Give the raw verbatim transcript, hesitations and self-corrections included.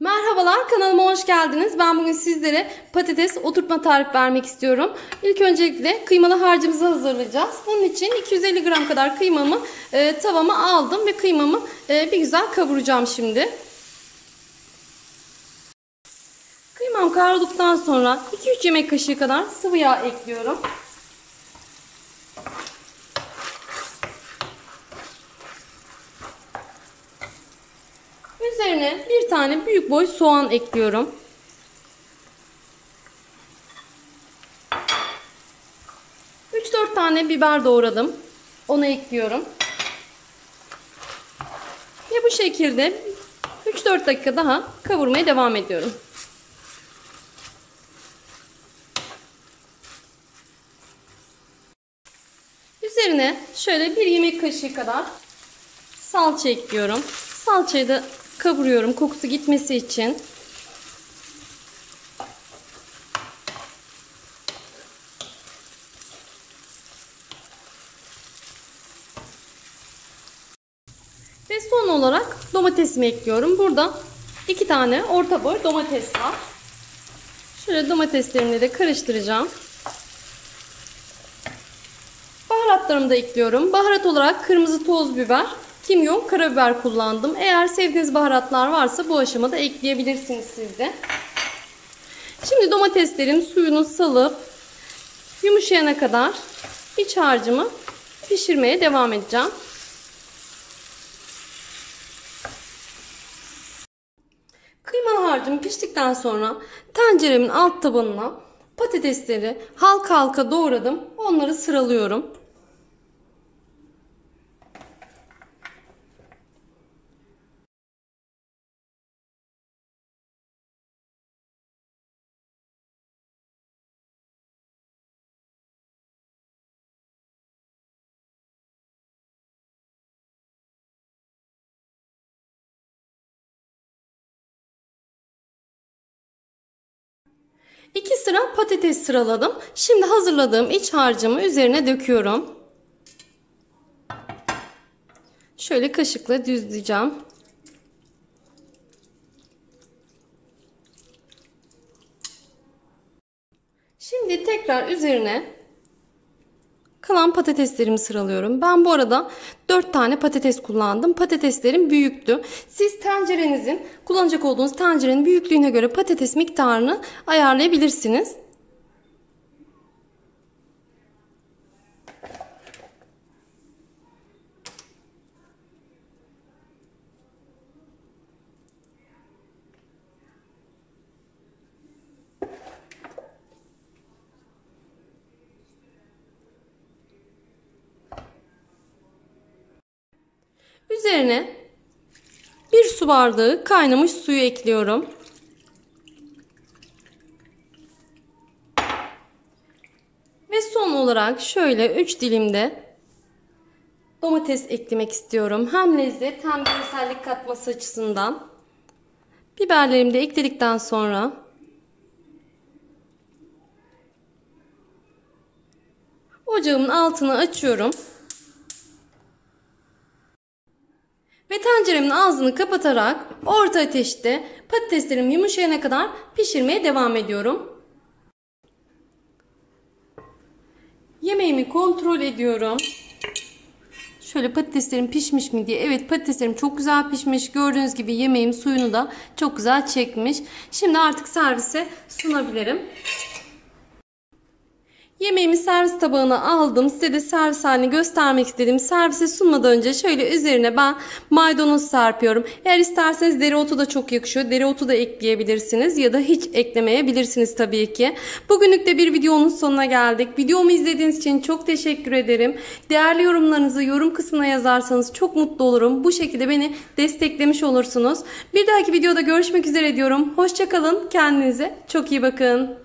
Merhabalar, kanalıma hoş geldiniz. Ben bugün sizlere patates oturtma tarifi vermek istiyorum. İlk öncelikle kıymalı harcımızı hazırlayacağız. Bunun için iki yüz elli gram kadar kıymamı e, tavama aldım ve kıymamı e, bir güzel kavuracağım şimdi. Kıymam kavrulduktan sonra iki üç yemek kaşığı kadar sıvı yağ ekliyorum. Üzerine bir tane büyük boy soğan ekliyorum. üç dört tane biber doğradım. Onu ekliyorum. Ve bu şekilde üç dört dakika daha kavurmaya devam ediyorum. Üzerine şöyle bir yemek kaşığı kadar salça ekliyorum. Salçayı da kavuruyorum kokusu gitmesi için. Ve son olarak domatesimi ekliyorum. Burada iki tane orta boy domates var. Şöyle domateslerini de karıştıracağım. Baharatlarımı da ekliyorum. Baharat olarak kırmızı toz biber, kimyon, karabiber kullandım. Eğer sevdiğiniz baharatlar varsa bu aşamada ekleyebilirsiniz siz de. Şimdi domateslerin suyunu salıp yumuşayana kadar iç harcımı pişirmeye devam edeceğim. Kıymalı harcım piştikten sonra tenceremin alt tabanına patatesleri halka halka doğradım. Onları sıralıyorum. İki sıra patates sıraladım. Şimdi hazırladığım iç harcımı üzerine döküyorum. Şöyle kaşıkla düzleyeceğim. Şimdi tekrar üzerine kalan patateslerimi sıralıyorum. Ben bu arada dört tane patates kullandım. Patateslerim büyüktü. Siz tencerenizin, kullanacak olduğunuz tencerenin büyüklüğüne göre patates miktarını ayarlayabilirsiniz. Üzerine bir su bardağı kaynamış suyu ekliyorum. Ve son olarak şöyle üç dilim de domates eklemek istiyorum. Hem lezzet hem birsellik katması açısından. Biberlerimi de ekledikten sonra ocağımın altını açıyorum. Ve tenceremin ağzını kapatarak orta ateşte patateslerim yumuşayana kadar pişirmeye devam ediyorum. Yemeğimi kontrol ediyorum. Şöyle patateslerim pişmiş mi diye. Evet, patateslerim çok güzel pişmiş. Gördüğünüz gibi yemeğim suyunu da çok güzel çekmiş. Şimdi artık servise sunabilirim. Yemeğimi servis tabağına aldım. Size de servis halini göstermek istedim. Servise sunmadan önce şöyle üzerine ben maydanoz serpiyorum. Eğer isterseniz dereotu da çok yakışıyor. Dereotu da ekleyebilirsiniz ya da hiç eklemeyebilirsiniz tabii ki. Bugünlük de bir videonun sonuna geldik. Videomu izlediğiniz için çok teşekkür ederim. Değerli yorumlarınızı yorum kısmına yazarsanız çok mutlu olurum. Bu şekilde beni desteklemiş olursunuz. Bir dahaki videoda görüşmek üzere diyorum. Hoşça kalın. Kendinize çok iyi bakın.